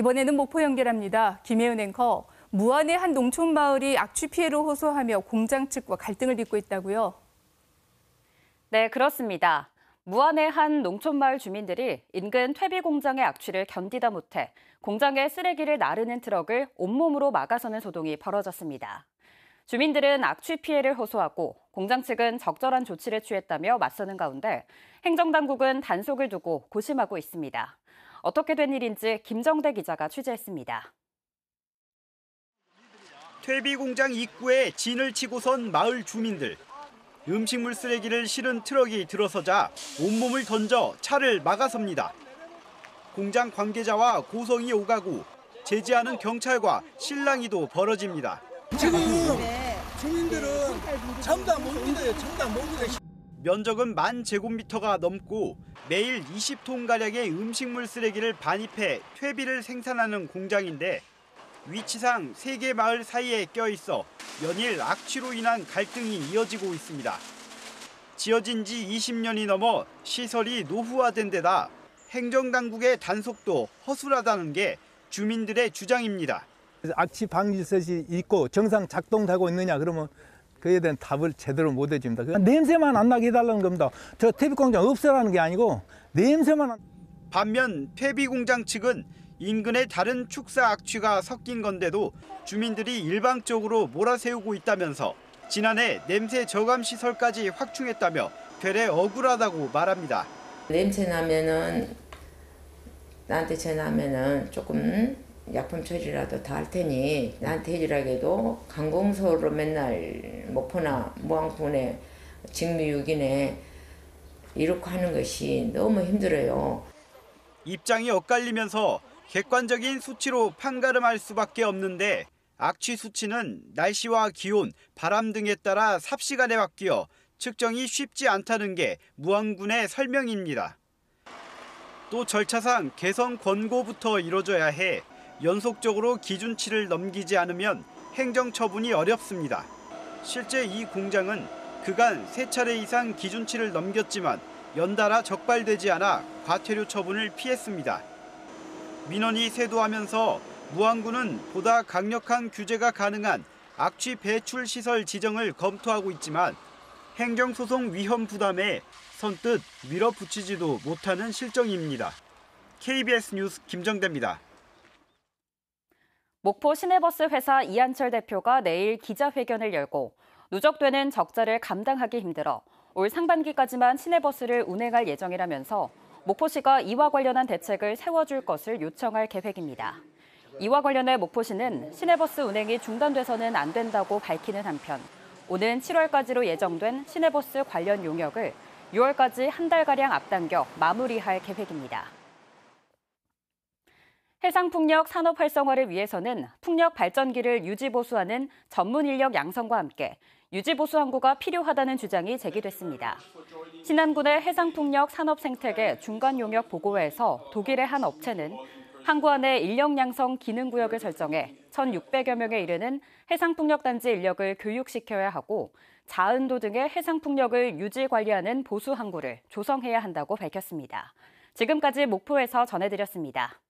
이번에는 목포 연결합니다. 김혜은 앵커, 무안의 한 농촌 마을이 악취 피해를 호소하며 공장 측과 갈등을 빚고 있다고요? 네, 그렇습니다. 무안의 한 농촌 마을 주민들이 인근 퇴비 공장의 악취를 견디다 못해 공장의 쓰레기를 나르는 트럭을 온몸으로 막아서는 소동이 벌어졌습니다. 주민들은 악취 피해를 호소하고 공장 측은 적절한 조치를 취했다며 맞서는 가운데 행정당국은 단속을 두고 고심하고 있습니다. 어떻게 된 일인지 김정대 기자가 취재했습니다. 퇴비 공장 입구에 진을 치고선 마을 주민들. 음식물 쓰레기를 실은 트럭이 들어서자 온몸을 던져 차를 막아섭니다. 공장 관계자와 고성이 오가고 제지하는 경찰과 실랑이도 벌어집니다. 지금 주민들은 잠도 안 옵니다. 잠도 안 옵니다. 면적은 10,000제곱미터가 넘고 매일 20톤가량의 음식물 쓰레기를 반입해 퇴비를 생산하는 공장인데 위치상 3개 마을 사이에 껴있어 연일 악취로 인한 갈등이 이어지고 있습니다. 지어진 지 20년이 넘어 시설이 노후화된 데다 행정당국의 단속도 허술하다는 게 주민들의 주장입니다. 악취 방지설이 있고 정상 작동하고 있느냐 그러면 그에 대한 답을 제대로 못 해줍니다. 냄새만 안 나게 해달라는 겁니다. 저 퇴비공장 없애라는 게 아니고 냄새만 안... 반면 퇴비공장 측은 인근의 다른 축사 악취가 섞인 건데도 주민들이 일방적으로 몰아세우고 있다면서 지난해 냄새 저감 시설까지 확충했다며 되레 억울하다고 말합니다. 냄새 나면은 나한테 전화하면은 조금 약품 처리라도 다 할 테니 나한테 해주라고 해도 강공서로 맨날 목포나 무안군에 직무유기네 이렇게 하는 것이 너무 힘들어요. 입장이 엇갈리면서 객관적인 수치로 판가름할 수밖에 없는데 악취 수치는 날씨와 기온, 바람 등에 따라 삽시간에 바뀌어 측정이 쉽지 않다는 게 무안군의 설명입니다. 또 절차상 개선 권고부터 이뤄져야 해 연속적으로 기준치를 넘기지 않으면 행정처분이 어렵습니다. 실제 이 공장은 그간 3차례 이상 기준치를 넘겼지만 연달아 적발되지 않아 과태료 처분을 피했습니다. 민원이 쇄도하면서 무안군은 보다 강력한 규제가 가능한 악취 배출 시설 지정을 검토하고 있지만 행정소송 위험 부담에 선뜻 밀어붙이지도 못하는 실정입니다. KBS 뉴스 김정대입니다. 목포 시내버스 회사 이한철 대표가 내일 기자회견을 열고 누적되는 적자를 감당하기 힘들어 올 상반기까지만 시내버스를 운행할 예정이라면서 목포시가 이와 관련한 대책을 세워줄 것을 요청할 계획입니다. 이와 관련해 목포시는 시내버스 운행이 중단돼서는 안 된다고 밝히는 한편 오는 7월까지로 예정된 시내버스 관련 용역을 6월까지 한 달가량 앞당겨 마무리할 계획입니다. 해상풍력 산업 활성화를 위해서는 풍력 발전기를 유지보수하는 전문 인력 양성과 함께 유지보수 항구가 필요하다는 주장이 제기됐습니다. 신안군의 해상풍력 산업 생태계 중간 용역 보고회에서 독일의 한 업체는 항구 안에 인력 양성 기능 구역을 설정해 1,600여 명에 이르는 해상풍력 단지 인력을 교육시켜야 하고 자은도 등의 해상풍력을 유지 관리하는 보수 항구를 조성해야 한다고 밝혔습니다. 지금까지 목포에서 전해드렸습니다.